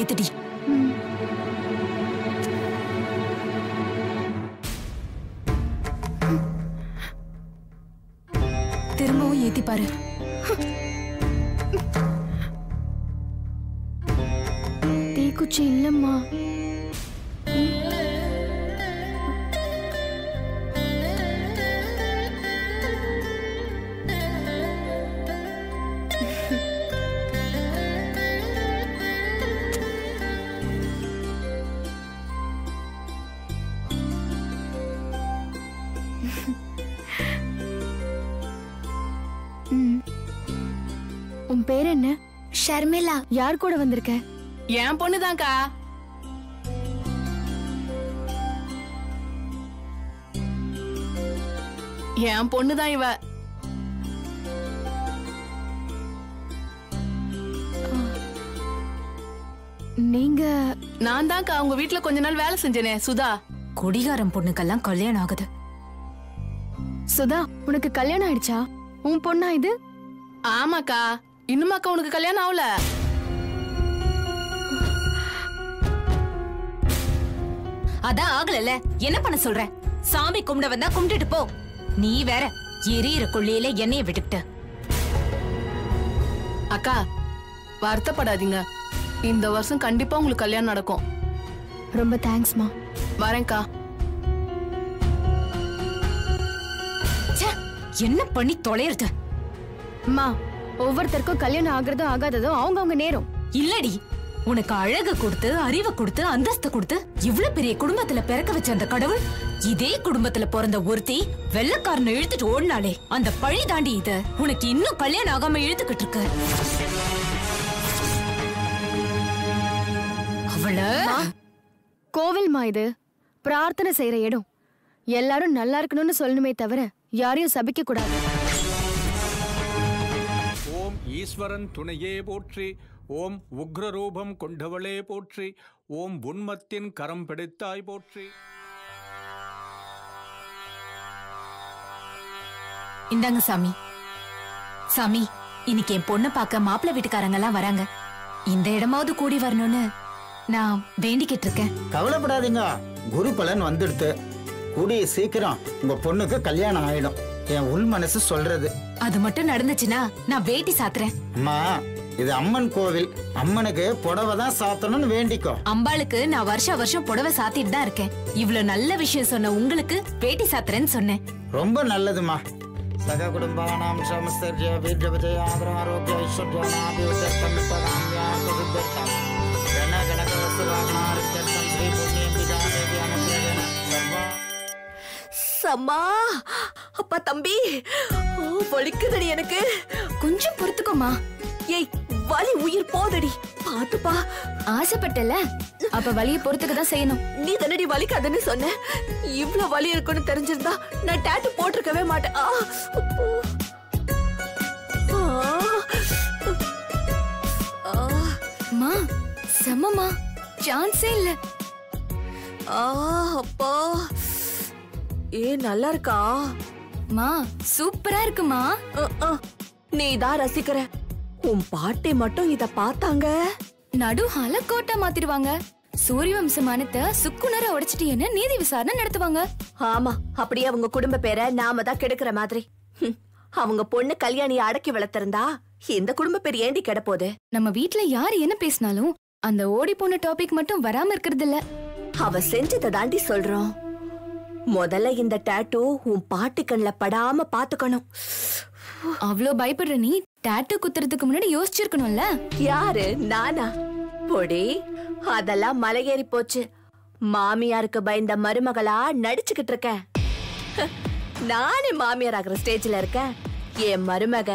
ஏத்துடி. திரும்பவும் ஏத்தி பாரு. தீக்குச்சி இல்லம்மா. शर्मिला यार कोड़ वंदरक है याँ पोने दांका याँ पोने दाईवा निंगा नान दांका उंगो वीटला कोंजनल वैल संजने सुधा कोडीगारम पोने कल्लां कल्याण आगद सुधा उनके कल्याण आयड चा उन पोन्ना इधे आमा का इन्नुमा अक्का उनक्कु कल्याण आवल अदा आगलल एन्न पण्ण सोल्रेन सामी कुम्ड वंदा कुम्डिट्टु पो नी वेर एरियर कोल्लियिल एन्नैय विट्टुट्ट अक्का वर्तपडादींग इंद वर्षम कंडिप्पा उंगलुक्कु कल्याण नडक्कुम रोम्ब थैंक्स मा वरेंका ச்சே என்ன பண்ணி தொலையிறது மா ஒவ்வொருத்தருக்கும் கல்யாணம் ஆகிறதோ ஆகாததோ அவங்கவங்க நேரம் இல்லடி உனக்கு அழகு கொடுத்து அறிவு கொடுத்து அந்தஸ்து கொடுத்து இவ்ளோ பெரிய குடும்பத்துல பிறக்க வச்ச அந்த கடவுள் இதே குடும்பத்துல பிறந்த ஒருத்தி வெள்ளக்காரனை இழுத்துட்டு ஓடுனாலே அந்த பழி தாண்டி இது உனக்கு இன்னும் கல்யாணம் ஆகாம இழுத்துக்கிட்டு இருக்க அவளே கோவில் மா இது பிரார்த்தனை செய்யற இடம் எல்லாரும் நல்லா இருக்கணும்னு சொல்லணுமே தவிர யாரையும் சபிக்க கூடாது ईश्वरन तुणये पोट्री ओम उग्र रूपम कोंडवले पोट्री ओम उन्मत्तिन करम पिडित्ताय पोट्री इंदांग सामी सामी इनिके पोन्न पाक्क माप्पला वीटुकारंगला वरांग इंद इडमावदु कूडी वरनुनु नान वेंडिकिट्टिरुक्केन कवलपडादींगा गुरु पलन वंदिरुत्तु कूडी सीकिरम उंगा पोन्नुक्कु कल्याणम आयिडुम என் உள் மனசு சொல்றது அது மட்டும் நடந்துச்சுனா நான் வேட்டி சாத்துறேன் அம்மா இது அம்மன் கோவில் அம்மனுக்கு புடவை தான் சாத்தணும்னு வேண்டிக்கோ அம்பாளுக்கு நான் வருஷ வருஷம் புடவை சாத்திட்டு தான் இருக்கேன் இவ்ளோ நல்ல விஷயம் சொன்ன உங்களுக்கு வேட்டி சாத்துறேன்னு சொன்னேன் ரொம்ப நல்லதுமா சக குடும்பானாம் சமஸ்தர்ய வீரபஜய ஆரோக்கிய ஐஸ்வர்யானாபி உத்தரம் பதாம்யா குருபதம் ஜன கணகவசுரானார்த்தம் ஸ்ரீ புண்ணிய பிதாதேவி அனுகிரகன சர்வா சம்மா அப்பா தம்பி ஓ வலிக்குதடி எனக்கு கொஞ்சம் பொறுத்துக்கோமா ஏய் வலி உயிர் போதடி பாத்துப்பா ஆசைப்பட்டல அப்ப வலியை பொறுத்துக்க தான் செய்யணும் நீ தன்னடி வலிக்காதன்னு சொன்னே இவ்ளோ வலி இருக்குன்னு தெரிஞ்சிருந்தா நான் டாட்டூ போட்டுக்கவே மாட்டேன் அம்மா சமமா சான்ஸே இல்ல அப்பா ஏ நல்லா இருக்கா மா சூப்பரா இருக்குமா நீ இதா ரசிக்கிற உன் பாட்டி மட்டும் இத பார்த்தாங்க நடுஹால கோட்டை மாத்திடுவாங்க சூரியவம்சமானத்தை சுக்குனர உடைச்சிட்டேன்னு நீதி விசாரணை நடத்துவாங்க ஆமா அப்படியே அவங்க குடும்ப பேரை நாம தான் கெடுக்கிற மாதிரி அவங்க பொண்ணு கல்யாணி அடக்கி வளர்த்திருந்தா இந்த குடும்ப பேர் ஏண்டி கெடப்போது நம்ம வீட்ல யார் என்ன பேசினாலும் அந்த ஓடி போன டாபிக் மட்டும் வராம இருக்கிறது இல்ல அவ செஞ்சதை தாண்டி சொல்றோம் முதல்ல இந்த டாட்டூ உன் பாட்டி கண்ணல படாம பாத்துக்கணும் அவ்ளோ பயப்படுற நீ டாட்டூ குத்துறதுக்கு முன்னாடி யோசிச்சிருக்கணும்ல யாரு நானா பொடி அதெல்லாம் மலையேறி போச்சு மாமியாருக்கு பயந்த மருமகளா நடிச்சுக்கிட்டு இருக்கேன் நானே மாமியார் ஆகிற ஸ்டேஜ்ல இருக்கேன் என் மருமக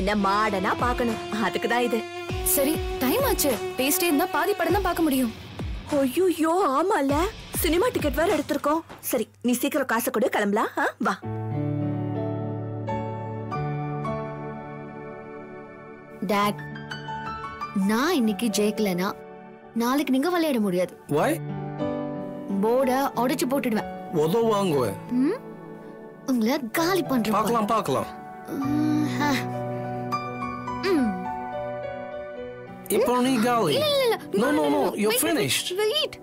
என்ன மாடனா பாக்கணும் அதுக்கு தான் இது சரி டைம் ஆச்சு பேசிட்டே இருந்தா பாதி படம் தான் பார்க்க முடியும் ஐயோ ஆமால சினிமா டிக்கெட் வேற எடுத்துறோம் சரி நீ சீக்கிரம் காசை கொடு கிளம்பலாம் வா டாட் நான் இன்னைக்கு ஜெயிக்கலனா நாளைக்கு நீங்க விளையாட முடியாது why போர்ட உடைச்சு போட்டுடுவேன் உதவ வாங்குவே உங்களை காலி பண்றேன் பார்க்கலாம் பார்க்கலாம் Iponi Gali. No, you're finished. Wait.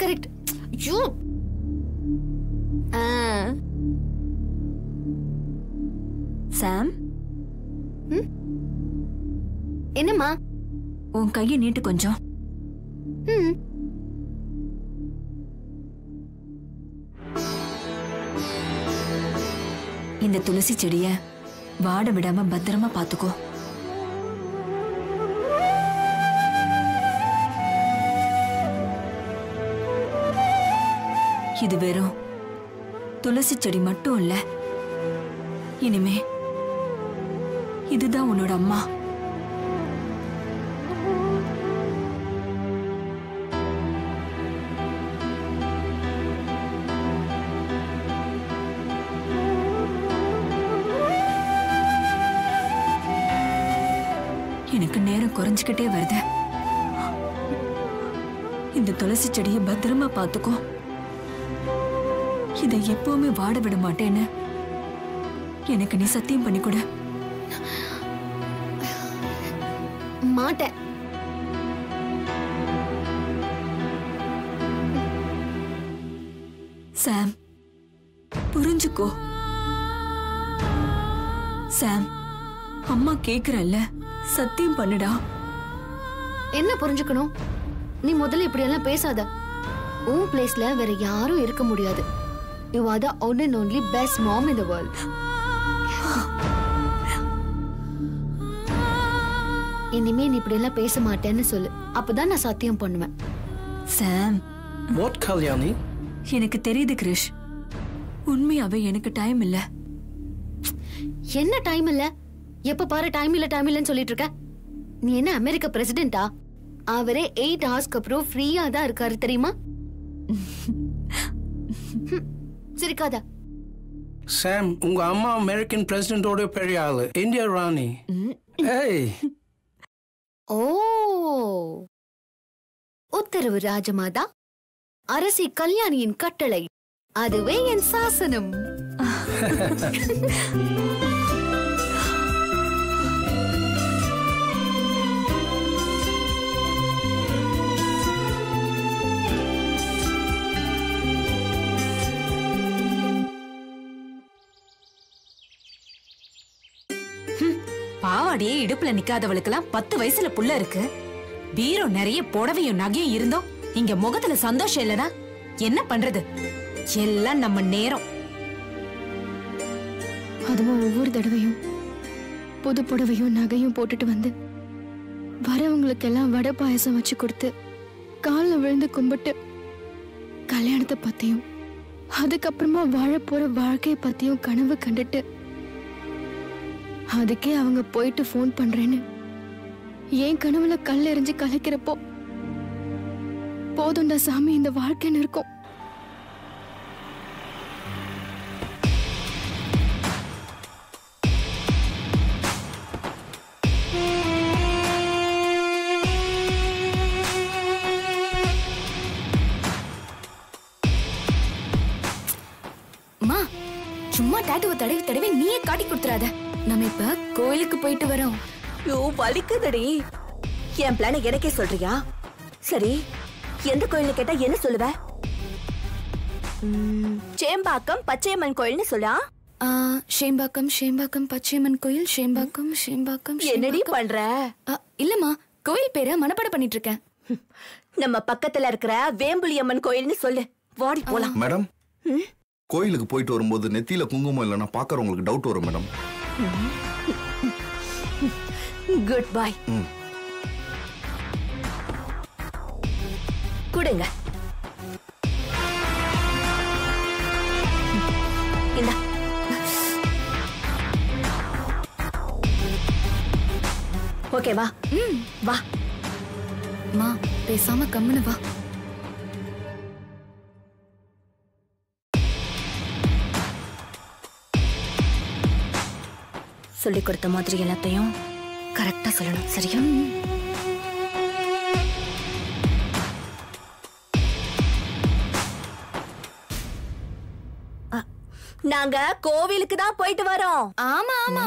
Correct. You. Sam. என்னம்மா? உன் கையை நீட்டு கொஞ்சம். இந்த துளசி செடியை வாட விடாம பத்திரமா பாத்துக்கோ. இது வெறும் துளசி செடி மட்டும் இல்ல, இனிமே இதுதான் உன்னோட அம்மா. எனக்கு நேரம் குறைஞ்சுக்கிட்டே வருது. இந்த துளசி செடியை பத்திரமா பாத்துக்கோ. இதை எப்பவுமே வாட விட மாட்டேன்னு எனக்கு நீ சத்தியம் பண்ணி கொடு. மாட்டேன். சாம், புரிஞ்சுக்கோ. சாம், அம்மா கேக்குறல்ல, சத்தியம் பண்ணுடா. என்ன புரிஞ்சுக்கணும்? நீ முதல்ல இப்படி எல்லாம் பேசாத. உன் பிளேஸ்ல வேற யாரும் இருக்க முடியாது. You are the one and only best mom in the world. இனிமே நீ இப்படி எல்லாம் பேச மாட்டேன்னு சொல்லு. அப்பதான் நான் சத்தியம் பண்ணுவேன். சாம். What Kalyani? எனக்கு தெரியுது கிரிஷ். உண்மையாவே எனக்கு டைம் இல்ல. என்ன டைம் இல்ல? எப்ப பாரு டைம் இல்லன்னு சொல்லிட்டு இருக்க. நீ என்ன அமெரிக்கா பிரசிடென்ட்டா? அவரே 8 hours அப்புறம் ஃப்ரீயா தான் இருக்காரு தெரியுமா? சிரிக்காதா. சாம், உங்க அம்மா அமெரிக்கன் பிரசிடென்ட்டோட பெரிய ஆளு, இந்தியா ராணி. ஓ, உத்தரவு ராஜமாதா, அரசி கல்யாணியின் கட்டளை, அதுவே என் சாசனம். பாவாடியே இடுப்புல நிக்காதவளுக்கெல்லாம் 10 வயசுல புள்ள இருக்கு. பீரோ நிறைய புடவையும் நகையும் இருந்தோம். இங்க முகத்துல சந்தோஷம் இல்லனா என்ன பண்றது? எல்லாம் நம்ம நேரம். அதுவும் ஒவ்வொரு தடவையும் புது புடவையும் நகையும் போட்டுட்டு வந்து வரவங்களுக்கெல்லாம் வடை பாயசம் வச்சு கொடுத்து காலில் விழுந்து கும்பிட்டு கல்யாணத்தை பத்தியும் அதுக்கப்புறமா வாழ போற வாழ்க்கையை பத்தியும் கனவு கண்டுட்டு அதுக்கே அவங்க போயிட்டு போன் பண்றேன்னு என் கனவுல கல் எறிஞ்சு கலைக்கிறப்போ போதுண்டா சாமி இந்த வாழ்க்கைன்னு இருக்கும். அம்மா, சும்மா டாட்டுவ தடவி தடவி நீயே காட்டி கொடுத்துறாத. நம்ம இப்ப கோயிலுக்கு போயிட்டு வரோம். யோ வலிக்குதடி. என் பிளான எனக்கே சொல்றியா? சரி, எந்த கோயில் கேட்டா என்ன சொல்லுவ? சேம்பாக்கம் பச்சையம்மன் கோயில்னு சொல்லா. சேம்பாக்கம் பச்சையம்மன் கோயில். சேம்பாக்கம். என்னடி பண்ற? இல்லம்மா, கோயில் பேரை மனப்பாடம் பண்ணிட்டு இருக்கேன். நம்ம பக்கத்துல இருக்கிற வேம்புலியம்மன் கோயில்னு சொல்லு. வாடி போலாம். மேடம், கோயிலுக்கு போயிட்டு வரும்போது நெத்தியில குங்குமம் இல்லைன்னா பாக்குறவங்களுக்கு டவுட் வரும் மேடம். Good bye. கொடுங்க. இந்த ओके वा वा मां பேசாம கம்முனு வா சொல்லி கொடுத்த மாதிரி எல்லாத்தையும் கரெக்ட்டா சொல்லணும் சரியா நாங்க கோவிலுக்கு தான் போயிட்டு வரோம் ஆமா ஆமா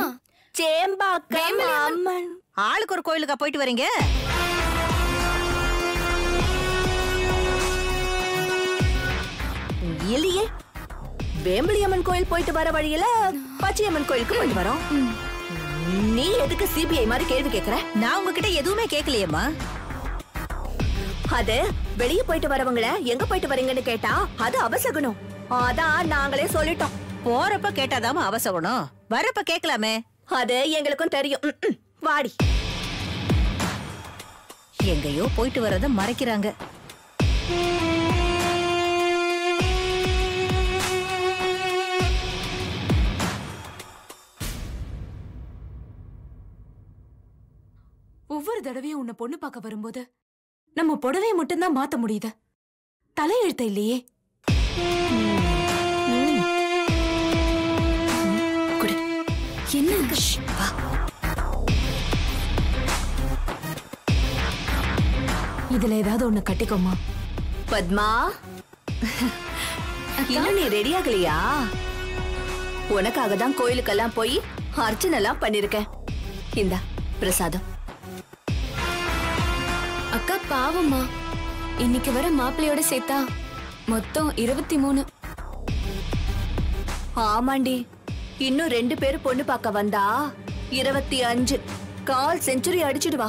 சேம்பாக்கம் அம்மன் ஆளுக்கு ஒரு கோயிலுக்கு போயிட்டு வரீங்க எலியே வேம்பலியம்மன் கோயில் போயிட்டு வர வழியில பச்சையம்மன் கோயிலுக்கு போயிட்டு வரோம் நீ எதுக்கு சிபிஐ மாதிரி கேள்வி கேக்குற நான் உங்ககிட்ட எதுவுமே கேக்கலையேம்மா அது வெளிய போயிட்டு வரவங்களே எங்க போயிட்டு வரீங்கன்னு கேட்டா அது அவசகுணம் அதான் நாங்களே சொல்லிட்டோம் போறப்ப கேட்டாதாம அவசவணும் வரப்ப கேட்கலாமே அது எங்களுக்கும் தெரியும் வாடி எங்கயோ போயிட்டு வரத மறைக்கறாங்க ஒவ்வொரு தடவையும் உன்னை பொண்ணு பார்க்க வரும்போது நம்ம புடவையை மட்டும் தான் மாத்த முடியுது தலையெழுத்த இல்லையே என்ன கஷ்டமா இதுல ஏதாவது ஒண்ணு கட்டிக்கோமா பத்மா இன்னும் நீ ரெடி ஆகலையா உனக்காக தான் கோயிலுக்கெல்லாம் போய் அர்ச்சனைலாம் பண்ணிருக்கேன் இந்தா பிரசாதம் அக்கா பாவம்மா இன்னைக்கு வர மாப்பிள்ளையோட சேர்த்தா மொத்தம் 23 ஆமாண்டி இன்னும் ரெண்டு பேர் பொண்ணு பார்க்க வந்தா 25 கால் செஞ்சுரி அடிச்சிடுவா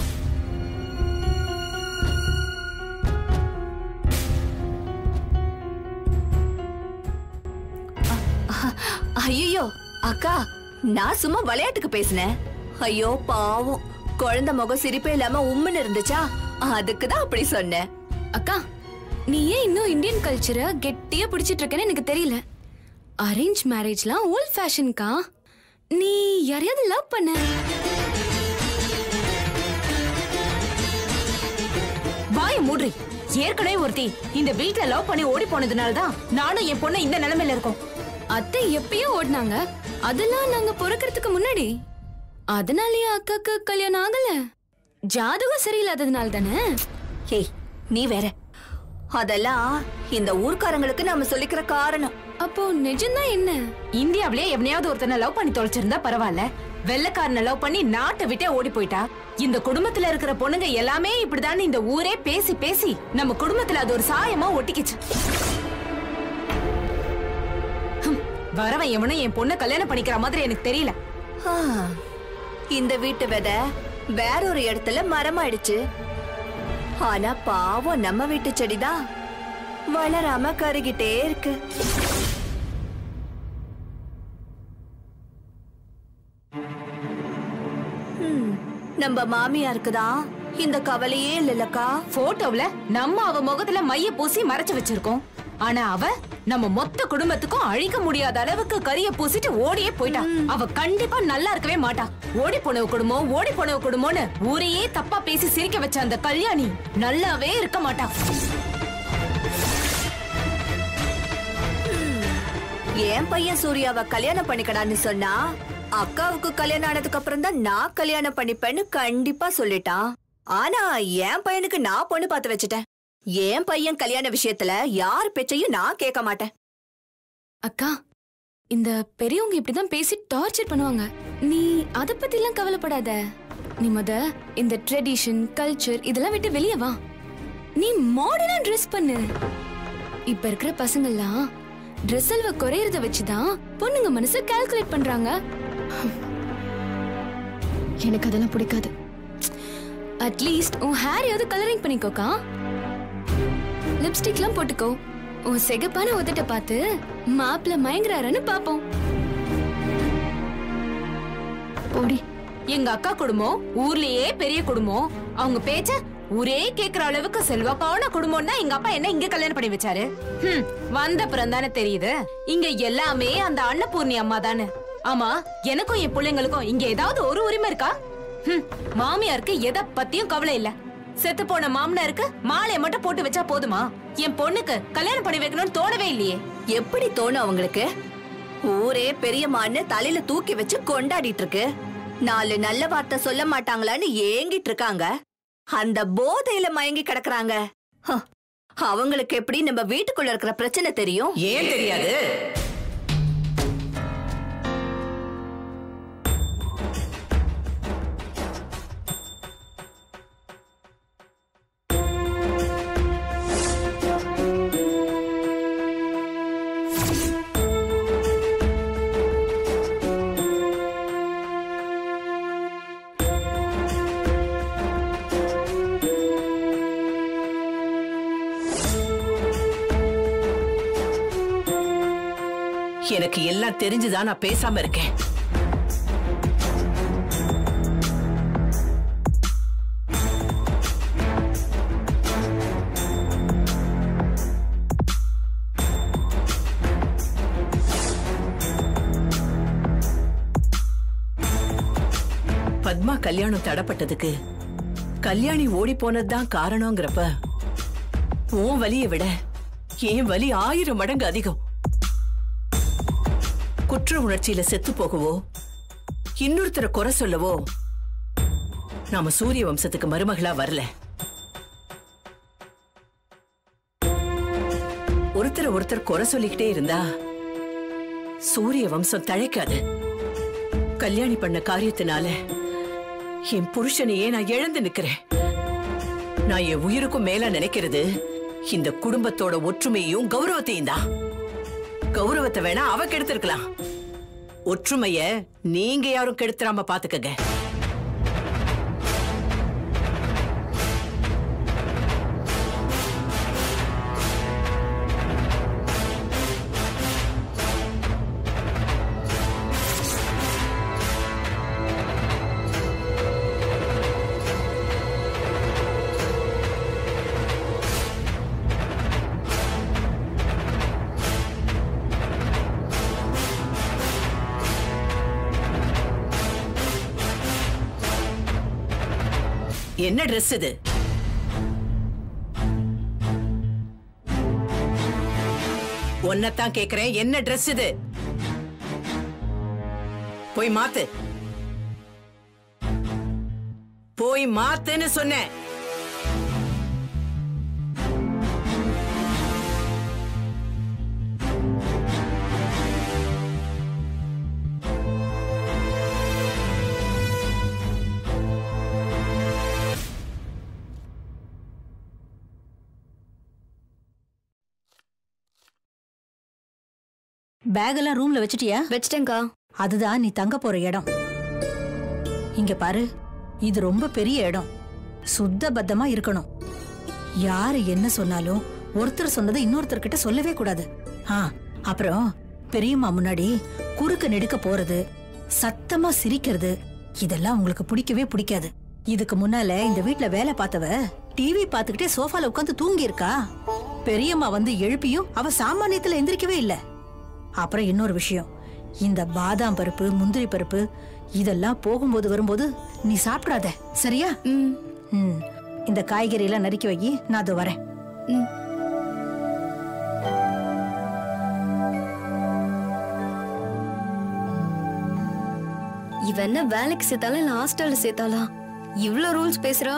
ஐயோ அக்கா நான் சும்மா விளையாட்டுக்கு பேசினேன் ஐயோ பாவம் குழந்தை முகம் சிரிப்பே இல்லாம உம்முன்னு இருந்துச்சா அதுக்குதான் அப்படி சொன்னேன் அக்கா நீ ஏன் இன்னும் இந்தியன் கல்ச்சரை கெட்டியா பிடிச்சிட்டு இருக்கேன்னு எனக்கு தெரியல அரேஞ்ச் மேரேஜ்லாம் ஓல்ட் ஃபேஷன் கா நீ யாரையாவது லவ் பண்ண வாய மூடி ஏற்கனவே ஒருத்தி இந்த வீட்ல லவ் பண்ணி ஓடி போனதுனால தான் நானும் என் பொண்ணு இந்த நிலைமையில இருக்கோம் அத்தை எப்பயோ ஓடினாங்க அதெல்லாம் நாங்க பொறுக்கிறதுக்கு முன்னாடி அதனாலயே அக்காக்கு கல்யாணம் ஆகல ஜாதகம் சரியில்லாததுனால தானே ஹே நீ வேற அதெல்லாம் இந்த ஊர்க்காரங்களுக்கு நாம சொல்லிக்கிற காரணம் அப்போ நிஜம்தான் என்ன இந்தியாவிலே எவனையாவது ஒருத்தனை லவ் பண்ணி தொலைச்சிருந்தா பரவாயில்ல வெள்ளக்காரனை லவ் பண்ணி நாட்டை விட்டே ஓடி போயிட்டா இந்த குடும்பத்துல இருக்கிற பொண்ணுங்க எல்லாமே இப்படிதான் இந்த ஊரே பேசி பேசி நம்ம குடும்பத்துல அது ஒரு சாயமா ஒட்டிக்கிச்சு வரவன் எவனும் என் பொண்ணை கல்யாணம் பண்ணிக்கிற மாதிரி எனக்கு தெரியல இந்த வீட்டு விதை வேற ஒரு இடத்துல மரமாயிடுச்சு ஆனா பாவம் நம்ம வீட்டு செடிதான் வளராம கருகிட்டே இருக்கு நம்ம மாமியாருக்குதான் இந்த கவலையே இல்லக்கா போட்டோவுல நம்ம அவ முகத்துல மைய பூசி மறைச்சு வச்சிருக்கோம் ஆனா அவ நம்ம மொத்த குடும்பத்துக்கும் அழிக்க முடியாத அளவுக்கு கரிய பூசிட்டு ஓடியே போயிட்டா அவ கண்டிப்பா நல்லா இருக்கவே மாட்டா ஓடி போனவ குடும்பம்னு ஊரையே தப்பா பேசி சிரிக்க வச்ச அந்த கல்யாணி நல்லாவே இருக்க மாட்டா என் பையன் சூர்யாவை கல்யாணம் பண்ணிக்கடான்னு சொன்னா அக்காவுக்கு கல்யாணம் ஆனதுக்கு அப்புறம் தான் நான் கல்யாணம் பண்ணிப்பேன்னு கண்டிப்பா சொல்லிட்டான் ஆனா என் பையனுக்கு நான் பொண்ணு பார்த்து வச்சுட்டேன் என் பையன் கல்யாண விஷயத்துல யார் பேச்சையும் நான் கேட்க மாட்டேன் அக்கா இந்த பெரியவங்க இப்படிதான் பேசி டார்ச்சர் பண்ணுவாங்க நீ அத பத்தி எல்லாம் கவலைப்படாத நீ முத இந்த ட்ரெடிஷன் கல்ச்சர் இதெல்லாம் விட்டு வெளியே வா நீ மாடர்னா ட்ரெஸ் பண்ணு இப்ப இருக்கிற பசங்கள்லாம் ட்ரெஸ் அல்வ குறையறத வச்சுதான் பொண்ணுங்க மனசு கால்குலேட் பண்றாங்க எனக்கு அதெல்லாம் பிடிக்காது அட்லீஸ்ட் உன் ஹேர் ஏதாவது கலரிங் பண்ணிக்கோக்கா லிப்ஸ்டிக்லாம் போட்டுக்கோ உன் செகப்பான உதட்ட பார்த்து மாப்பிள மயங்குறாருன்னு பாப்போம் ஓடி எங்க அக்கா குடும்பம் ஊர்லயே பெரிய குடும்பம் அவங்க பேச்ச ஊரே கேக்குற அளவுக்கு செல்வாக்கான குடும்பம்னா எங்க அப்பா என்ன இங்க கல்யாணம் பண்ணி வச்சாரு வந்த பிறந்தானே தெரியுது இங்க எல்லாமே அந்த அன்னபூர்ணி அம்மா தானே ஆமா எனக்கும் என் பிள்ளைங்களுக்கும் இங்க ஏதாவது ஒரு உரிமை இருக்கா மாமியாருக்கு எதை பத்தியும் கவலை இல்ல. செத்து போன மாமனாருக்கு மாலை மட்டும் போட்டு வெச்சா போதுமா? என் பொண்ணுக்கு கல்யாணம் பண்ணி வைக்கணும்னு தோணவே இல்லையே. எப்படி தோணும் அவங்களுக்கு? ஊரே பெரியமான்னு தலையில தூக்கி வச்சு கொண்டாடிட்டு இருக்கு. நாலு நல்ல வார்த்தை சொல்ல மாட்டாங்களான்னு ஏங்கிட்டு இருக்காங்க. அந்த போதையில மயங்கி கிடக்குறாங்க. அவங்களுக்கு எப்படி நம்ம வீட்டுக்குள்ள இருக்கிற பிரச்சனை தெரியும்? ஏன் தெரியாது? எனக்கு எல்லாம் தெரிஞ்சுதான் நான் பேசாம இருக்கேன். பத்மா கல்யாணம் தடப்பட்டதுக்கு கல்யாணி ஓடி போனதுதான் காரணம்ங்கிறப்ப உன் வலியை விட என் வலி 1000 மடங்கு அதிகம். குற்ற உணர்ச்சியில செத்து போகவோ இன்னொருத்தரை குறை சொல்லவோ நாம சூரிய வம்சத்துக்கு மருமகளா வரல. ஒருத்தரை ஒருத்தர் குறை சொல்லிக்கிட்டே இருந்தா சூரிய வம்சம் தழைக்காது. கல்யாணி பண்ண காரியத்தினால என் புருஷனையே நான் இழந்து நிக்கிறேன். நான் என் உயிருக்கும் மேல நினைக்கிறது இந்த குடும்பத்தோட ஒற்றுமையும் கௌரவத்தையும் தான். கௌரவத்தை வேணா அவ கெடுத்திருக்கலாம், ஒற்றுமைய நீங்க யாரும் கெடுத்துறாம பாத்துக்கங்க. என்ன ட்ரெஸ் இது? ஒன்னதான் கேக்குறேன், என்ன ட்ரெஸ் இது? போய் மாத்து, போய் மாத்துன்னு சொன்னேன். பேக் எல்லாம் ரூம்ல வச்சிட்டியா? வச்சிட்டேங்கா. அதுதான் நீ தங்க போற இடம். இங்க பாரு, இது ரொம்ப பெரிய இடம், சுத்த பத்தமா இருக்கணும். யாரு என்ன சொன்னாலும் ஒருத்தர் சொன்னதை இன்னொருத்தர் கிட்ட சொல்லவே கூடாது. அப்புறம் பெரியம்மா முன்னாடி குறுக்க நெடுக்க போறது, சத்தமா சிரிக்கிறது, இதெல்லாம் உங்களுக்கு பிடிக்கவே பிடிக்காது. இதுக்கு முன்னால இந்த வீட்டுல வேலை பார்த்தவ டிவி பாத்துக்கிட்டே சோஃபால உட்காந்து தூங்கி இருக்கா. பெரியம்மா வந்து எழுப்பியும் அவ சாமானியத்துல எந்திரிக்கவே இல்ல. அப்புறம் இன்னொரு விஷயம், இந்த பாதாம் பருப்பு முந்திரி பருப்பு இதெல்லாம் போகும்போது வரும்போது நீ சாப்பிடாத, சரியா? இந்த காய்கறி எல்லாம் நறுக்கி வை, நான் அது வரேன். இவன் வேலைக்கு சேர்த்தாலும் இல்ல ஹாஸ்டல்ல சேர்த்தாலும் இவ்ளோ ரூல்ஸ் பேசுறா.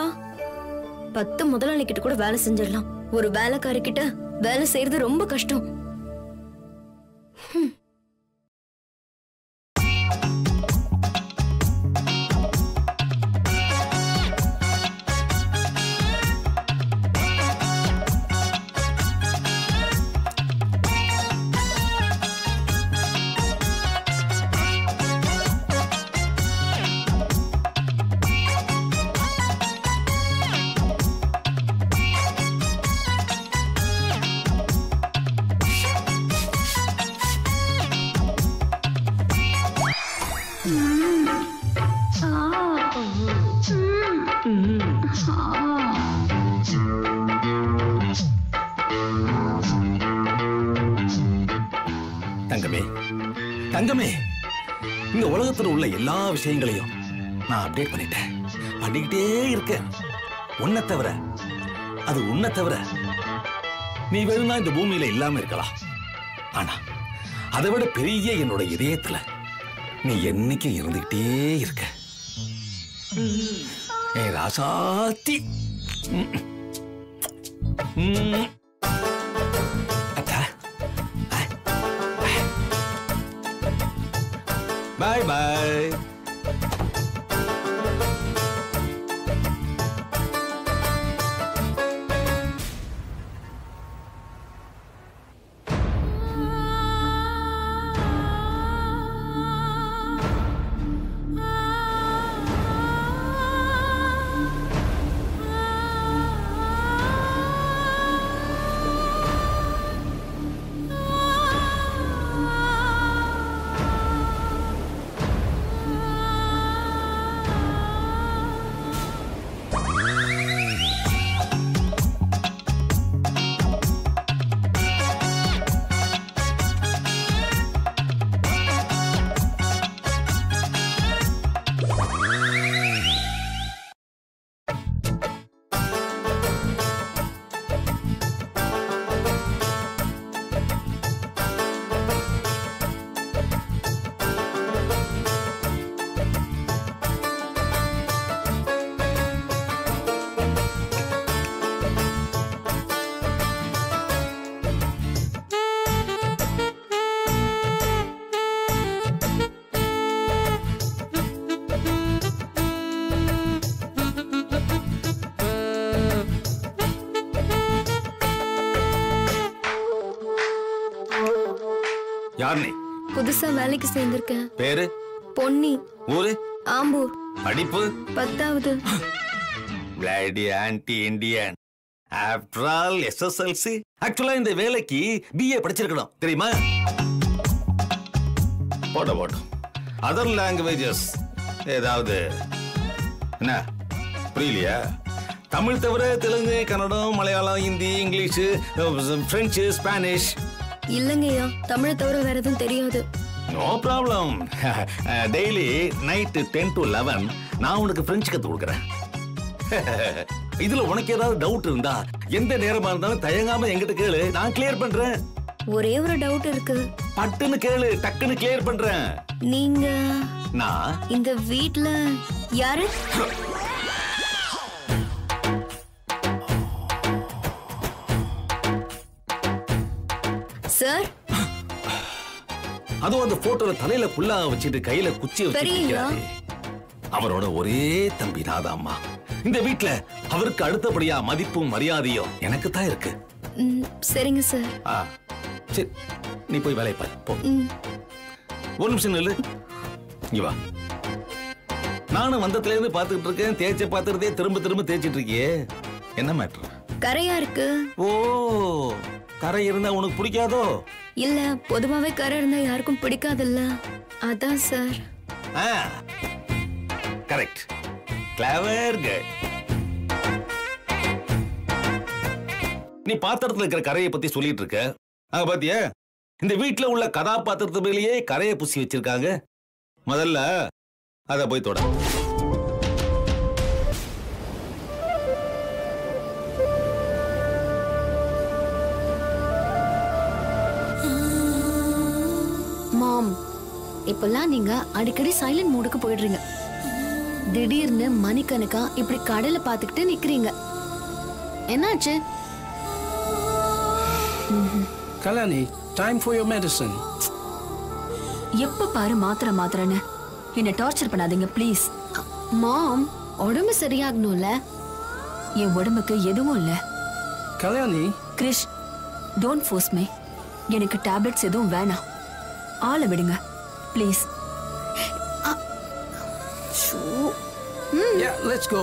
10 முதலாளி கிட்ட கூட வேலை செஞ்சிடலாம், ஒரு வேலைக்காரி கிட்ட வேலை செய்யறது ரொம்ப கஷ்டம். விஷயங்களையும் நான் அப்டேட் பண்ணிட்டேன். பண்ணிக்கிட்டே இருக்க. உன்னை தவிர அது உன்னை தவிர நீ வேணும்னா இந்த பூமியில இல்லாம இருக்கலாம். ஆனா அதை விட பெரிய என்னோட இதயத்துல நீ என்னைக்கு இருந்துகிட்டே இருக்க. ஏ ராசாத்தி பாய் பாய். புதுசா வேலைக்கு சேர்ந்திருக்கேன். பேரு பொன்னி, ஊரு ஆம்பூர், படிப்பு 10வது. Bloody anti Indian. After all SSLC. ஆக்சுவலா இந்த வேலைக்கு பிஏ படிச்சிருக்கணும் தெரியுமா? போட போட அதர் லாங்குவேஜஸ் ஏதாவது என்ன புரியலையா? தமிழ் தவிர Telugu, Kannada, Malayalam, Hindi, English, French, Spanish. இல்லங்கய்யா, தமிழ தவிர வேற எதுவும் தெரியாது. No problem. Daily night 10 to 11 நான் உனக்கு பிரெஞ்சு கத்து கொடுக்குறேன். இதுல உனக்கு ஏதாவது டவுட் இருந்தா எந்த நேரமா இருந்தாலும் தயங்காம என்கிட்ட கேளு, நான் கிளியர் பண்றேன். ஒரே ஒரு டவுட் இருக்கு, பட்டுன்னு கேளு, டக்குன்னு கிளியர் பண்றேன். நீங்க நான் இந்த வீட்ல யாரு? சார், அது அந்த போட்டோல தலையில புல்லா வச்சிட்டு கையில குச்சி வச்சிருக்காரு. அவரோட ஒரே தம்பி நாதாம்மா. இந்த வீட்ல அவருக்கு அடுத்தபடியா மதிப்பும் மரியாதையும் எனக்கு தான் இருக்கு. சரிங்க சார். சரி, நீ போய் வேலையை பாரு. போ. ஒரு நிமிஷம் நில்லு, இங்க வா. நானும் வந்ததுல இருந்து பாத்துக்கிட்டு இருக்கேன். தேய்ச்ச பாத்துறதே திரும்ப திரும்ப தேய்ச்சிட்டு இருக்கியே, என்ன மேட்டர்? கரையா இருக்கு. ஓ, கரை இருந்தா உனக்கு பிடிக்காதோ? இல்ல, பொதுவாவே கரை இருந்தா யாருக்கும் பிடிக்காதல்ல, அதான் சார். Correct, clever girl. நீ பாத்திரத்துல இருக்கிற கரையை பத்தி சொல்லிட்டு இருக்க. அங்க பாத்தியா, இந்த வீட்டுல உள்ள கதாபாத்திரத்து மேலேயே கரையை பூசி வச்சிருக்காங்க. முதல்ல அத போய் தொட. இப்பெல்லாம் நீங்க அடிக்கடி சைலண்ட் மூடுக்கு போயிடுறீங்க. திடீர்னு மணிக்கணக்கா இப்படி கடலை பார்த்துக்கிட்டு நிக்கிறீங்க, என்னாச்சு? Kalyani, time for your medicine. எப்ப பாரு மாத்திரை மாத்திரன்னு என்ன டார்ச்சர் பண்ணாதீங்க ப்ளீஸ். மாம், உடம்பு சரியாகணும்ல. என் உடம்புக்கு எதுவும் இல்ல Kalyani. Krish, don't force me. எனக்கு டேப்லெட்ஸ் எதுவும் வேணாம், ஆளை விடுங்க please. Sure. Yeah, let's go.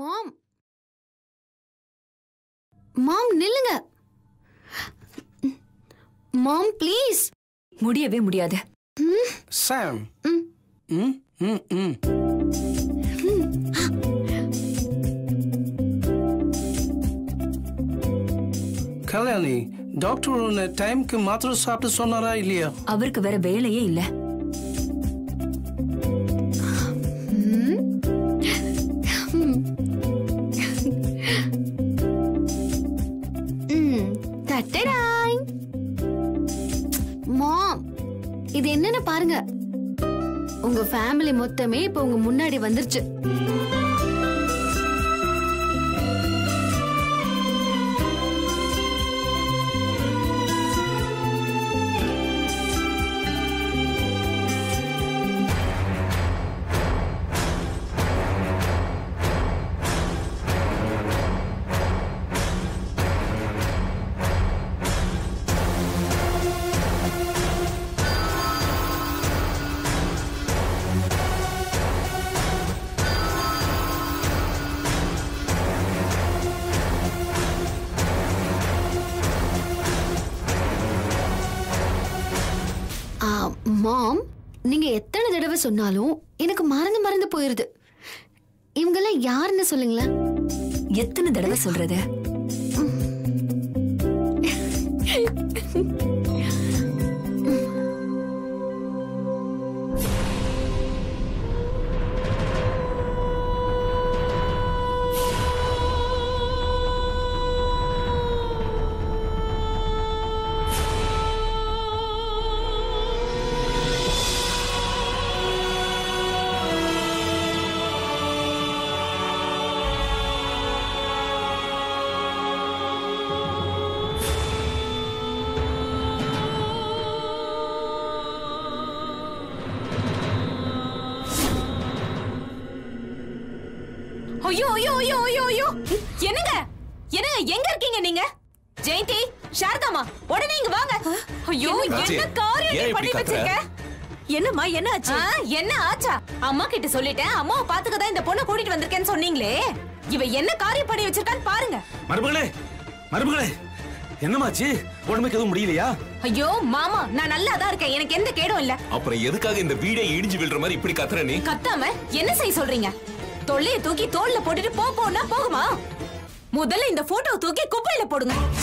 Mom. Mom, nilunga. Mom, please. Mudiyave mudiyadhu. Sam. Kalyani, doctor உன்னை டைம்க்கு மாத்திரை சாப்பிட சொன்னாரா இல்லையா? அவருக்கு வேற வேலையே இல்ல. மாம், இது என்னன்னு பாருங்க. உங்க ஃபேமிலி மொத்தமே இப்ப உங்க முன்னாடி வந்துருச்சு. மாம், நீங்க எத்தனை தடவை சொன்னாலும் எனக்கு மறந்து மறந்து போயிருது. இவங்கெல்லாம் யாருன்னு சொல்லுங்களேன். எத்தனை தடவை சொல்றது? ஐயோ ஐயோ ஐயோ ஐயோ ஐயோ, என்னங்க என்னங்க எங்க இருக்கீங்க நீங்க? ஜெயந்தி, சாரதாமா, உடனே இங்க வாங்க. ஐயோ, என்ன காரியம் பண்ணி வச்சிருக்க? என்னம்மா, என்ன ஆச்சு? என்ன ஆச்சா? அம்மா கிட்ட சொல்லிட்டேன், அம்மாவை பாத்துக்க தான் இந்த பொண்ணை கூட்டிட்டு வந்திருக்கேன்னு சொன்னீங்களே. இவ என்ன காரியம் பண்ணி வச்சிருக்கான்னு பாருங்க. மருமகளே, மருமகளே, என்னமாச்சு? உடம்புக்கு எதுவும் முடியலையா? ஐயோ மாமா, நான் நல்லா தான் இருக்கேன், எனக்கு எந்த கேடும் இல்ல. அப்புறம் எதுக்காக இந்த வீடை இடிஞ்சு விழுற மாதிரி இப்படி கத்துற? நீ கத்தாம என்ன செய்ய சொல்றீங்க? தொல்லையை தூக்கி தோல்ல போட்டுட்டு போனா போகுமா? முதல்ல இந்த போட்டோவை தூக்கி குப்பையில போடுங்க.